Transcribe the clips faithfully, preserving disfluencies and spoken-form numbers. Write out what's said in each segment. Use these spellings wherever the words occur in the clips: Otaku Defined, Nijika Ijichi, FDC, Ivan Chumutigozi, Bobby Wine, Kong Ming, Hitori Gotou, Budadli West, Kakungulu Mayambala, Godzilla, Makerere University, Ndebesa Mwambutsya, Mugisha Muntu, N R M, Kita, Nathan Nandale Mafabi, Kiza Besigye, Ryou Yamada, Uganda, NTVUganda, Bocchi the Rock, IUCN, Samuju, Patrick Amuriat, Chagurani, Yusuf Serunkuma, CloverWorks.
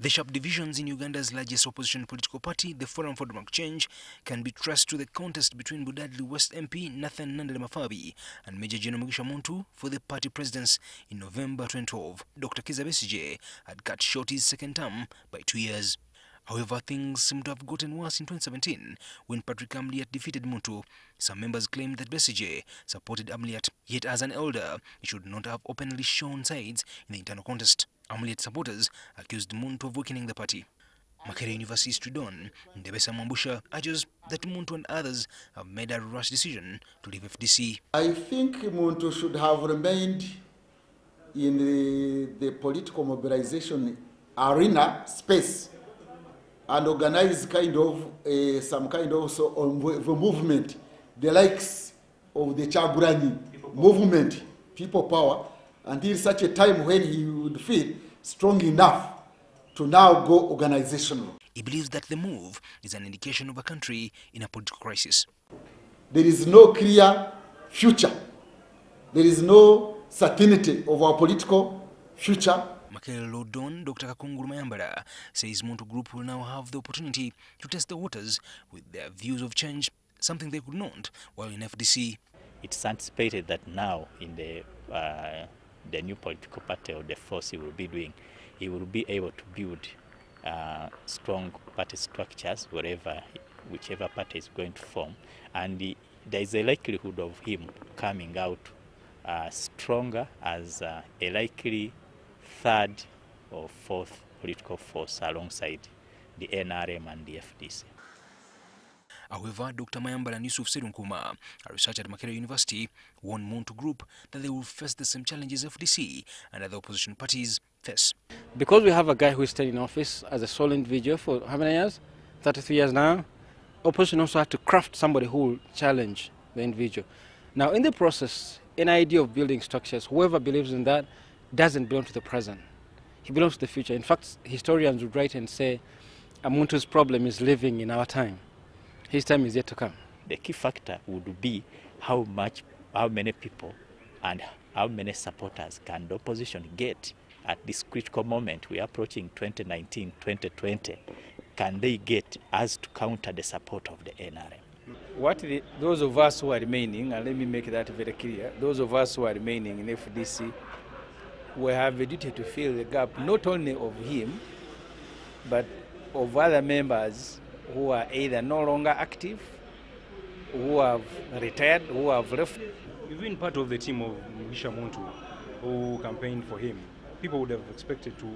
The sharp divisions in Uganda's largest opposition political party, the Forum for Democratic Change, can be traced to the contest between Budadli West M P Nathan Nandale Mafabi and Major General Mugisha Muntu for the party presidency in November twenty twelve. Doctor Kiza Besigye had cut short his second term by two years. However, things seem to have gotten worse in twenty seventeen when Patrick Amuriat defeated Muntu. Some members claimed that Besigye supported Amuriat, yet as an elder, he should not have openly shown sides in the internal contest. Amuriat supporters accused Muntu of weakening the party. Makerere University Student Ndebesa Mwambutsya argues that Muntu and others have made a rash decision to leave F D C. I think Muntu should have remained in the, the political mobilization arena space and organize kind of uh, some kind of so of a movement, the likes of the Chagurani movement, people power, until such a time when he would feel strong enough to now go organizational. He believes that the move is an indication of a country in a political crisis. There is no clear future. There is no certainty of our political future. Makerere Law Don Doctor Kakungulu Mayambala says Muntu Group will now have the opportunity to test the waters with their views of change, something they could not while in F D C. It's anticipated that now in the uh, the new political party or the force he will be doing, he will be able to build uh, strong party structures, wherever, whichever party is going to form, and the, there is a likelihood of him coming out uh, stronger as uh, a likely third or fourth political force alongside the N R M and the F D C. However, Doctor Mayambala and Yusuf Serunkuma, a researcher at Makerere University, warned Muntu Group that they will face the same challenges F D C and other opposition parties face. Because we have a guy who stayed in office as a sole individual for how many years? thirty-three years now. Opposition also had to craft somebody who will challenge the individual. Now, in the process, an idea of building structures, whoever believes in that, doesn't belong to the present. He belongs to the future. In fact, historians would write and say Amuntu's problem is living in our time. His time is yet to come. The key factor would be how much, how many people and how many supporters can the opposition get at this critical moment. We are approaching twenty nineteen, twenty twenty. Can they get us to counter the support of the N R M? What the, those of us who are remaining, and let me make that very clear, those of us who are remaining in F D C, we have a duty to fill the gap, not only of him, but of other members who are either no longer active, who have retired, who have left. You've been part of the team of Mugisha Muntu, who campaigned for him. People would have expected to,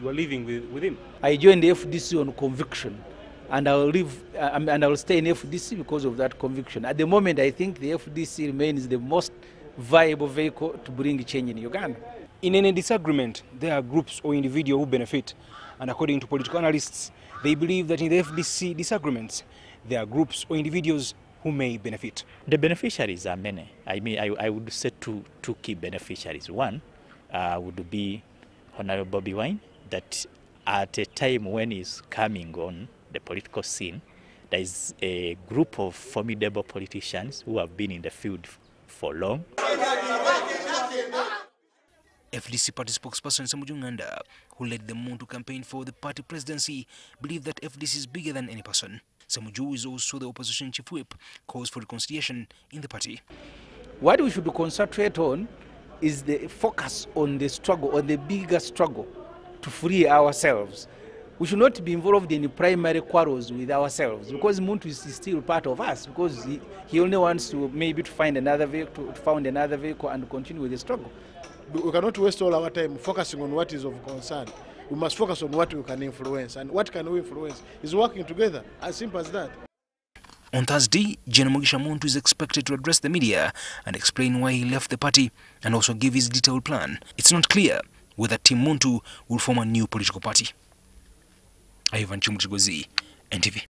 you are living with, with him. I joined the F D C on conviction, and I will live, um, and I will stay in F D C because of that conviction. At the moment, I think the F D C remains the most viable vehicle to bring change in Uganda. In any disagreement, there are groups or individuals who benefit, and according to political analysts, they believe that in the F D C disagreements, there are groups or individuals who may benefit. The beneficiaries are many. I mean, I, I would say two, two key beneficiaries. One uh, would be Honorable Bobby Wine, that at a time when he's coming on the political scene, there is a group of formidable politicians who have been in the field for long. F D C party spokesperson Samuju, who led the Muntu campaign for the party presidency, believed that F D C is bigger than any person. Samuju is also the opposition chief whip, calls for reconciliation in the party. What we should concentrate on is the focus on the struggle, on the bigger struggle to free ourselves. We should not be involved in primary quarrels with ourselves, because Muntu is still part of us, because he, he only wants to maybe to find another vehicle, to found another vehicle and continue with the struggle. We cannot waste all our time focusing on what is of concern. We must focus on what we can influence, and what can we influence is working together, as simple as that. On Thursday, General Mugisha Muntu is expected to address the media and explain why he left the party and also give his detailed plan. It's not clear whether Team Muntu will form a new political party. Ivan Chumutigozi, N T V.